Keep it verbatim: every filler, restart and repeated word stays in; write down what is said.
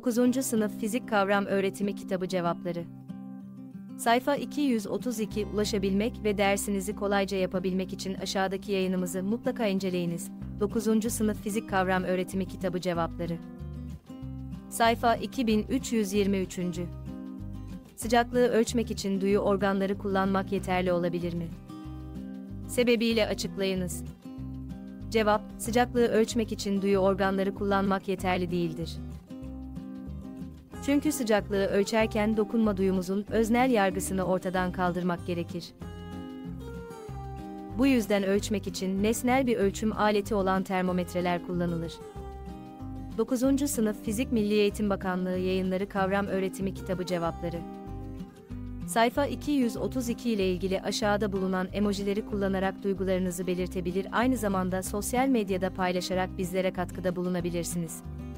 dokuzuncu Sınıf Fizik Kavram Öğretimi Kitabı Cevapları Sayfa iki yüz otuz iki ulaşabilmek ve dersinizi kolayca yapabilmek için aşağıdaki yayınımızı mutlaka inceleyiniz. dokuzuncu Sınıf Fizik Kavram Öğretimi Kitabı Cevapları Sayfa iki bin üç yüz yirmi üç. Sıcaklığı ölçmek için duyu organları kullanmak yeterli olabilir mi? Sebebiyle açıklayınız. Cevap, sıcaklığı ölçmek için duyu organları kullanmak yeterli değildir. Çünkü sıcaklığı ölçerken dokunma duyumuzun öznel yargısını ortadan kaldırmak gerekir. Bu yüzden ölçmek için nesnel bir ölçüm aleti olan termometreler kullanılır. dokuzuncu Sınıf Fizik Milli Eğitim Bakanlığı Yayınları Kavram Öğretimi Kitabı Cevapları Sayfa iki yüz otuz iki ile ilgili aşağıda bulunan emojileri kullanarak duygularınızı belirtebilir, aynı zamanda sosyal medyada paylaşarak bizlere katkıda bulunabilirsiniz.